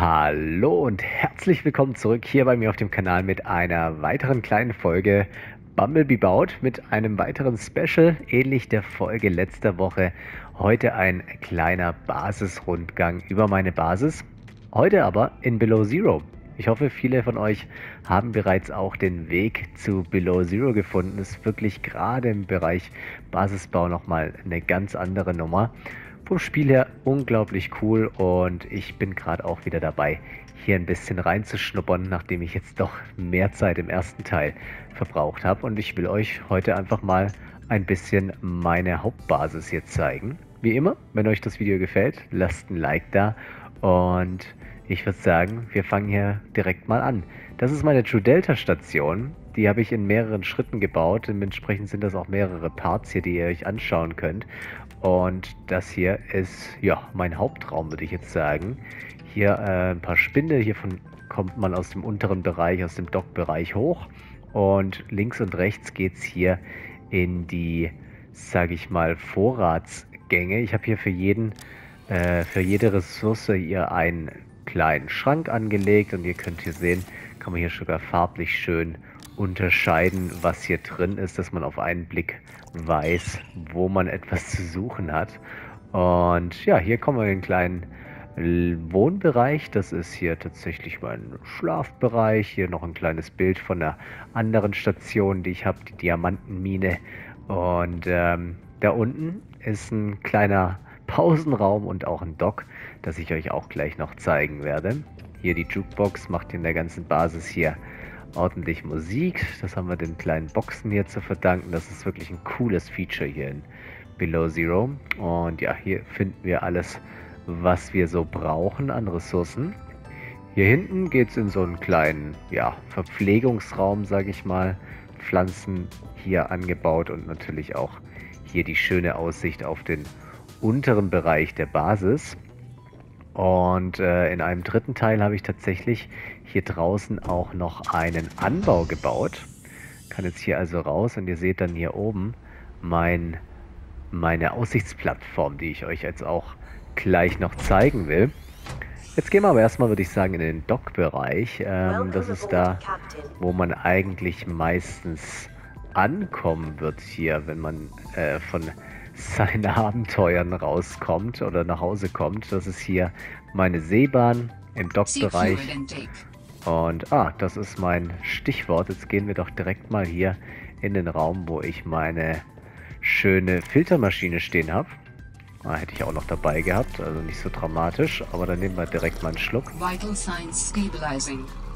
Hallo und herzlich willkommen zurück hier bei mir auf dem Kanal mit einer weiteren kleinen Folge Bumblebee Baut, mit einem weiteren Special, ähnlich der Folge letzter Woche. Heute ein kleiner Basisrundgang über meine Basis, heute aber in Below Zero. Ich hoffe, viele von euch haben bereits auch den Weg zu Below Zero gefunden. Das ist wirklich gerade im Bereich Basisbau nochmal eine ganz andere Nummer. Vom Spiel her unglaublich cool und ich bin gerade auch wieder dabei, hier ein bisschen reinzuschnuppern, nachdem ich jetzt doch mehr Zeit im ersten Teil verbraucht habe. Und ich will euch heute einfach mal ein bisschen meine Hauptbasis hier zeigen. Wie immer, wenn euch das Video gefällt, lasst ein Like da und ich würde sagen, wir fangen hier direkt mal an. Das ist meine True Delta Station. Die habe ich in mehreren Schritten gebaut. Dementsprechend sind das auch mehrere Parts hier, die ihr euch anschauen könnt. Und das hier ist, ja, mein Hauptraum, würde ich jetzt sagen. Hier ein paar Spinde. Hiervon kommt man aus dem unteren Bereich, aus dem Dock-Bereich hoch. Und links und rechts geht es hier in die, sage ich mal, Vorratsgänge. Ich habe hier für jede Ressource hier einen kleinen Schrank angelegt und ihr könnt hier sehen, kann man hier sogar farblich schön unterscheiden, was hier drin ist, dass man auf einen Blick weiß, wo man etwas zu suchen hat. Und ja, hier kommen wir in einen kleinen Wohnbereich. Das ist hier tatsächlich mein Schlafbereich. Hier noch ein kleines Bild von einer anderen Station, die ich habe, die Diamantenmine. Und da unten ist ein kleiner Pausenraum und auch ein Dock, das ich euch auch gleich noch zeigen werde. Hier die Jukebox macht in der ganzen Basis hier ordentlich Musik. Das haben wir den kleinen Boxen hier zu verdanken. Das ist wirklich ein cooles Feature hier in Below Zero. Und ja, hier finden wir alles, was wir so brauchen an Ressourcen. Hier hinten geht es in so einen kleinen, ja, Verpflegungsraum, sage ich mal. Pflanzen hier angebaut und natürlich auch hier die schöne Aussicht auf den unteren Bereich der Basis. Und in einem dritten Teil habe ich tatsächlich hier draußen auch noch einen Anbau gebaut. Kann jetzt hier also raus und ihr seht dann hier oben meine Aussichtsplattform, die ich euch jetzt auch gleich noch zeigen will. Jetzt gehen wir aber erstmal, würde ich sagen, in den Dock-Bereich. Das ist da, wo man eigentlich meistens ankommen wird hier, wenn man von seinen Abenteuern rauskommt oder nach Hause kommt. Das ist hier meine Seebahn im Dockbereich. Und das ist mein Stichwort. Jetzt gehen wir doch direkt mal hier in den Raum, wo ich meine schöne Filtermaschine stehen habe. Hätte ich auch noch dabei gehabt, also nicht so dramatisch, aber dann nehmen wir direkt mal einen Schluck.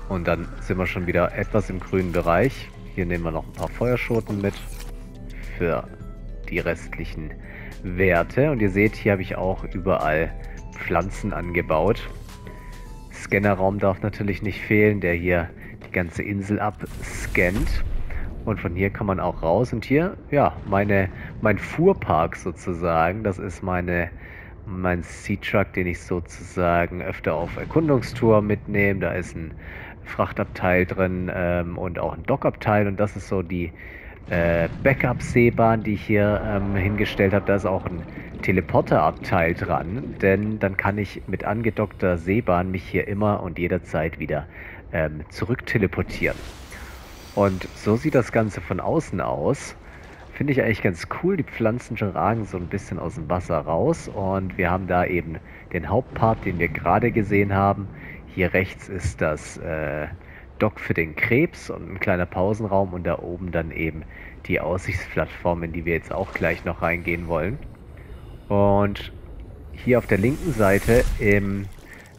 Und dann sind wir schon wieder etwas im grünen Bereich. Hier nehmen wir noch ein paar Feuerschoten mit für die restlichen Werte. Und ihr seht, hier habe ich auch überall Pflanzen angebaut. Scannerraum darf natürlich nicht fehlen, der hier die ganze Insel abscannt. Und von hier kann man auch raus. Und hier, ja, mein Fuhrpark sozusagen. Das ist mein Seatruck, den ich sozusagen öfter auf Erkundungstour mitnehme. Da ist ein Frachtabteil drin und auch ein Dockabteil. Und das ist so die Backup-Seebahn, die ich hier hingestellt habe. Da ist auch ein Teleporterabteil dran, denn dann kann ich mit angedockter Seebahn mich hier immer und jederzeit wieder zurückteleportieren. Und so sieht das Ganze von außen aus. Finde ich eigentlich ganz cool. Die Pflanzen ragen so ein bisschen aus dem Wasser raus und wir haben da eben den Hauptpart, den wir gerade gesehen haben. Hier rechts ist das Dock für den Krebs und ein kleiner Pausenraum und da oben dann eben die Aussichtsplattform, in die wir jetzt auch gleich noch reingehen wollen. Und hier auf der linken Seite im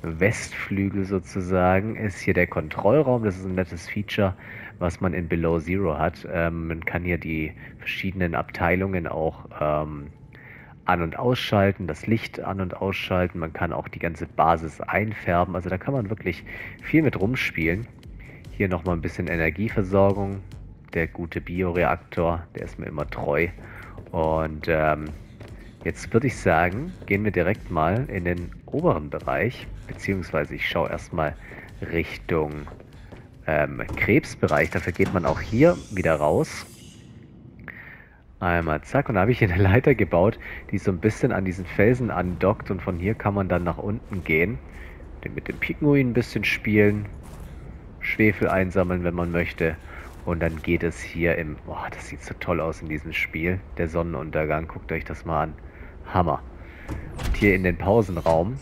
Westflügel sozusagen ist hier der Kontrollraum. Das ist ein nettes Feature, was man in Below Zero hat. Man kann hier die verschiedenen Abteilungen auch an- und ausschalten, das Licht an- und ausschalten. Man kann auch die ganze Basis einfärben. Also da kann man wirklich viel mit rumspielen. Hier nochmal ein bisschen Energieversorgung. Der gute Bioreaktor, der ist mir immer treu. Und jetzt würde ich sagen, gehen wir direkt mal in den oberen Bereich. Beziehungsweise ich schaue erstmal Richtung Krebsbereich. Dafür geht man auch hier wieder raus. Einmal zack. Und da habe ich hier eine Leiter gebaut, die so ein bisschen an diesen Felsen andockt. Und von hier kann man dann nach unten gehen. mit dem Pikmin ein bisschen spielen, Schwefel einsammeln, wenn man möchte. Und dann geht es hier im... Boah, das sieht so toll aus in diesem Spiel. Der Sonnenuntergang, guckt euch das mal an. Hammer. Und hier in den Pausenraum.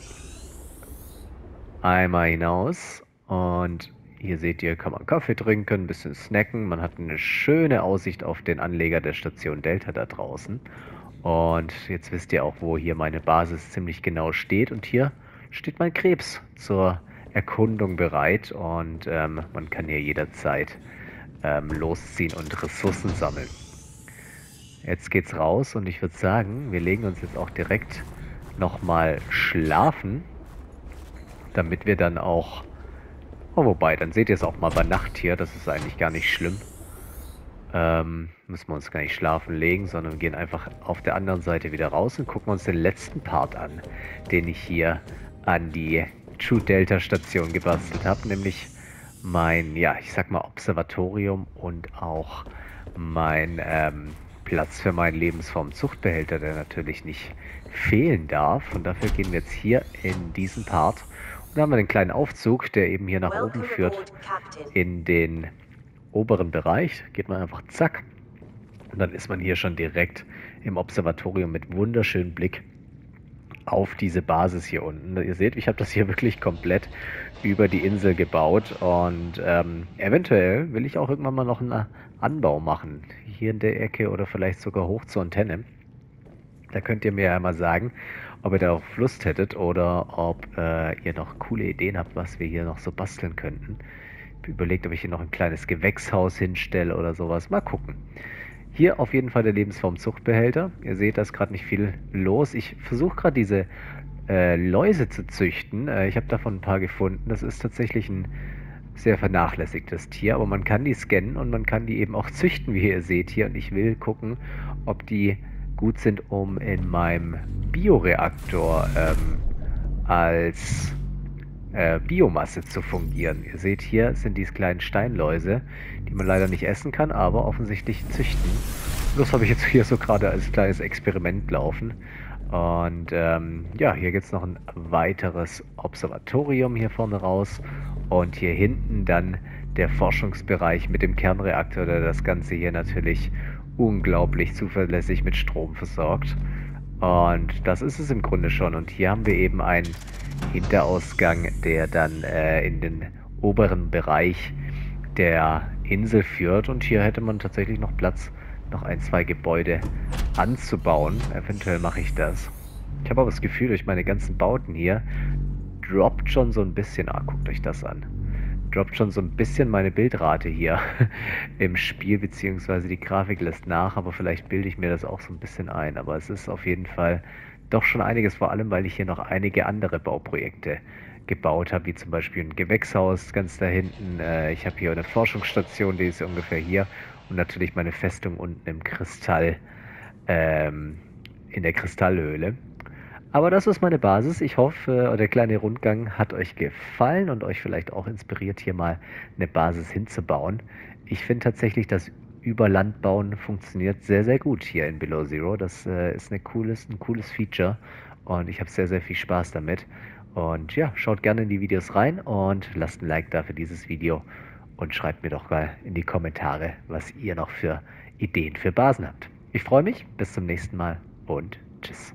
Einmal hinaus. Und hier seht ihr, kann man Kaffee trinken, ein bisschen snacken. Man hat eine schöne Aussicht auf den Anleger der Station Delta da draußen. Und jetzt wisst ihr auch, wo hier meine Basis ziemlich genau steht. Und hier steht mein Krebs zur Erkundung bereit. Und man kann hier jederzeit... losziehen und Ressourcen sammeln. Jetzt geht's raus und ich würde sagen, wir legen uns jetzt auch direkt nochmal schlafen, damit wir dann auch... Oh, wobei, dann seht ihr es auch mal bei Nacht hier, das ist eigentlich gar nicht schlimm. Müssen wir uns gar nicht schlafen legen, sondern wir gehen einfach auf der anderen Seite wieder raus und gucken uns den letzten Part an, den ich hier an die True Delta Station gebastelt habe, nämlich... mein, ja, ich sag mal Observatorium und auch mein Platz für meinen Lebensformzuchtbehälter, der natürlich nicht fehlen darf. Und dafür gehen wir jetzt hier in diesen Part. Und da haben wir den kleinen Aufzug, der eben hier nach oben führt, in den oberen Bereich. Geht man einfach zack und dann ist man hier schon direkt im Observatorium mit wunderschönem Blick auf diese Basis hier unten. Ihr seht, ich habe das hier wirklich komplett über die Insel gebaut und eventuell will ich auch irgendwann mal noch einen Anbau machen. Hier in der Ecke oder vielleicht sogar hoch zur Antenne. Da könnt ihr mir ja mal sagen, ob ihr darauf Lust hättet oder ob ihr noch coole Ideen habt, was wir hier noch so basteln könnten. Ich habe überlegt, ob ich hier noch ein kleines Gewächshaus hinstelle oder sowas. Mal gucken. Hier auf jeden Fall der Lebensformzuchtbehälter. Ihr seht, da ist gerade nicht viel los. Ich versuche gerade diese Läuse zu züchten. Ich habe davon ein paar gefunden. Das ist tatsächlich ein sehr vernachlässigtes Tier. Aber man kann die scannen und man kann die eben auch züchten, wie ihr seht hier. Und ich will gucken, ob die gut sind, um in meinem Bioreaktor als... Biomasse zu fungieren. Ihr seht, hier sind diese kleinen Steinläuse, die man leider nicht essen kann, aber offensichtlich züchten. Und das habe ich jetzt hier so gerade als kleines Experiment laufen. Und ja, hier gibt es noch ein weiteres Observatorium hier vorne raus. Und hier hinten dann der Forschungsbereich mit dem Kernreaktor, der das Ganze hier natürlich unglaublich zuverlässig mit Strom versorgt. Und das ist es im Grunde schon. Und hier haben wir eben einen Hinterausgang, der dann in den oberen Bereich der Insel führt. Und hier hätte man tatsächlich noch Platz, noch ein, zwei Gebäude anzubauen. Eventuell mache ich das. Ich habe aber das Gefühl, durch meine ganzen Bauten hier droppt schon so ein bisschen... Ah, guckt euch das an. Droppt schon so ein bisschen meine Bildrate hier im Spiel, beziehungsweise die Grafik lässt nach, aber vielleicht bilde ich mir das auch so ein bisschen ein. Aber es ist auf jeden Fall doch schon einiges, vor allem, weil ich hier noch einige andere Bauprojekte gebaut habe, wie zum Beispiel ein Gewächshaus ganz da hinten. Ich habe hier eine Forschungsstation, die ist ungefähr hier und natürlich meine Festung unten im Kristall, in der Kristallhöhle. Aber das ist meine Basis. Ich hoffe, der kleine Rundgang hat euch gefallen und euch vielleicht auch inspiriert, hier mal eine Basis hinzubauen. Ich finde tatsächlich, das Überlandbauen funktioniert sehr, sehr gut hier in Below Zero. Das ist ein cooles Feature und ich habe sehr, sehr viel Spaß damit. Und ja, schaut gerne in die Videos rein und lasst ein Like da für dieses Video und schreibt mir doch mal in die Kommentare, was ihr noch für Ideen für Basen habt. Ich freue mich, bis zum nächsten Mal und tschüss.